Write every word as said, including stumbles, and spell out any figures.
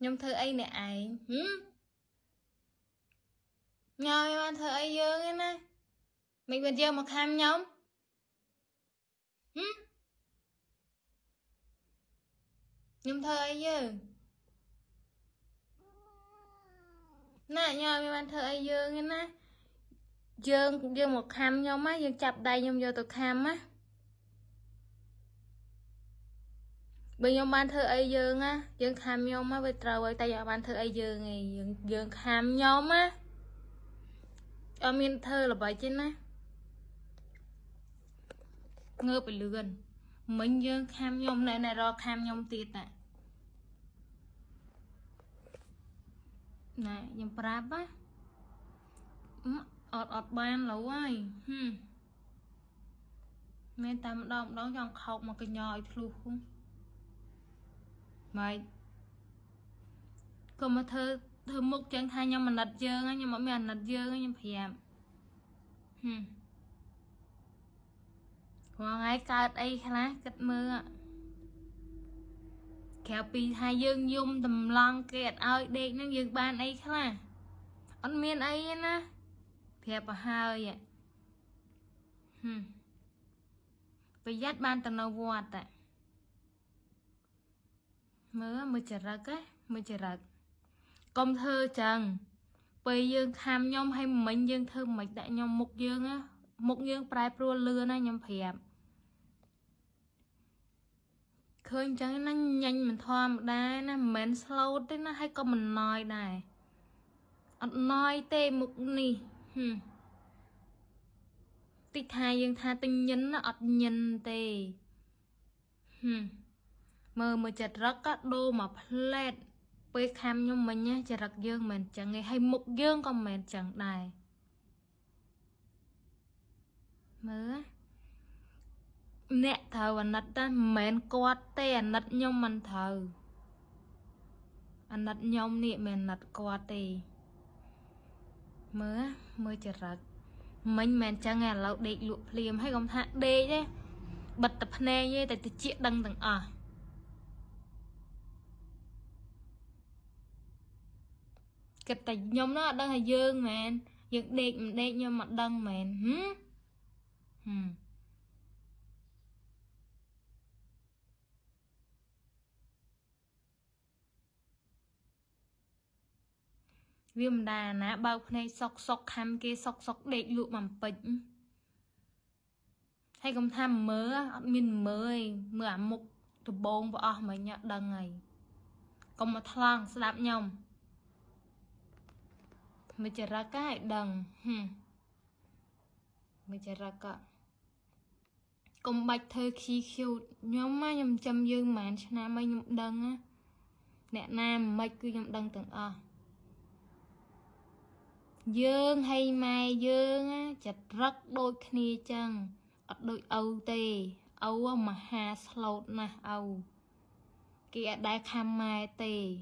Nhung thơ ấy nè ai nhau em ăn thơ ấy dương ấy nè mình bật dương mà khám nhóm Nhung thơ ấy dương nè nhau em ăn thơ ấy dương ấy nè dương dương một khám nhóm á dương chập đầy nhung vô tụi khám á bây giờ ban thơ ấy dương á dương khám nhóm á bây trâu ơi tay giờ ban thơ ấy dương này dương dương khám nhóm á ôm yên thơ là bởi chứ á ngơ bị lươn mình dương khám nhóm này này rồi khám nhóm tiệt nè nè dương prap á ọt ọt ban lâu ai mẹ tạm đong đóng dòng khóc mà cái nhòi thù không mày còn mà thơ thơ mục chẳng thay nhau mà nặt dơ nhưng mà mình nặt dơ nhưng phải làm hmm. Hoàng ấy cắt ấy khá cắt mưa kéo pì hai dương dung tầm lon kẹt ơi đi nó dương ban ấy khá ăn miên ấy nè thiệp và hai vậy hmm. Bây dắt ban tầm nào vọt ạ mơ mơ chả rắc á mơ chả rắc công thơ chẳng bây dương khám nhóm hay mình dương thơ mạch đại nhóm mục dương á mục dương prai pro lưa nó nhóm phẹp khơi chẳng nó nhanh mình thoa một đá nó mến slow thế nó hay có mình nói này nói tê mục này hmm. Tích hai dương tha tinh nhấn nó ọt nhân tê hmm. Mơ mà chật rắc á, đô mà phết bây khám nhóm mình nhá, chật rắc dương mình chẳng nghe hay mục dương con mình chẳng đài mơ á nẹ thờ ảnh nật á, mến có tê ảnh nật nhóm mình thờ ảnh nật nhóm nị mến nật có tê mơ á, mơ chật rắc mình mến chẳng nghe lâu đếch lụa phìm hay gom thạc đê chứ bật tập nê như tại tự chiếc đăng tầng ở cái tại nhóm nó đang là dương mà dựng đẹp đẹp nhưng mà đăng mà hử hử viêm đà ná bao này sọc sọc ham kia sọc sọc đẹp lụa mầm bệnh hay không tham mớ mình mới mưa mục từ bồn và ở mà nhận đăng này còn một thằng sẽ đạp nhom mình chả ra cái đằng hmm. Mình chả ra cả công bạch thơ khi khiêu nhóm mà nhầm châm dương màn cho nam mấy nhầm đằng á nè nam mấy cứ nhầm đằng từng à dương hay mai dương á chả rất đôi khi chăng ở đôi âu tê âu mà hà slot nè âu kia đại kham mai tê